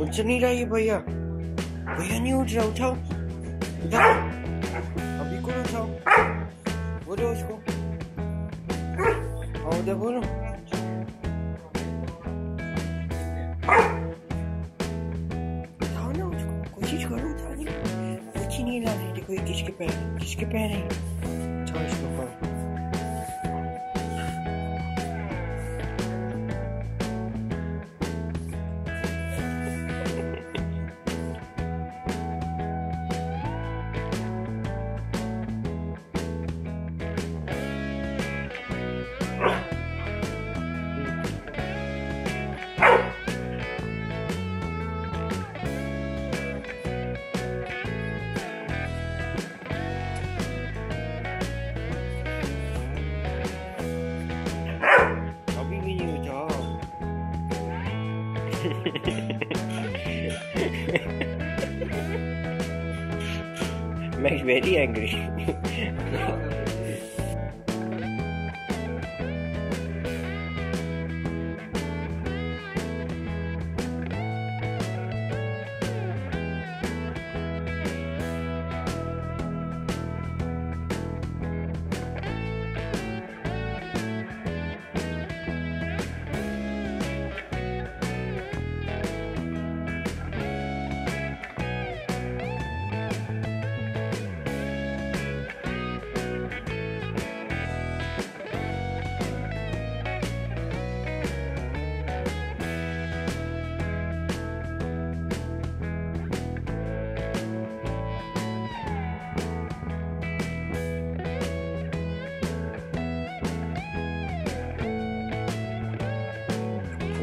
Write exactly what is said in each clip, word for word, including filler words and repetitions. उठ नहीं रहा ये भैया, भैया नहीं उठ रहा, उठाओ उठाओ अभी, कौन उठाओ, बोलो उसको आओ दे, बोलो उठाओ ना उसको, कोशिश करो उठाने की, कुछ नहीं ला रही, देखो ये किसके पैर किसके पैर है, उठाओ इसको उठाओ। Makes very angry.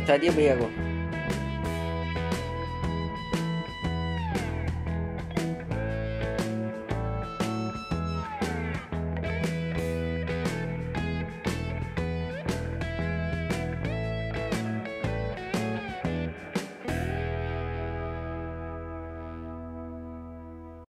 Tadi beli aku.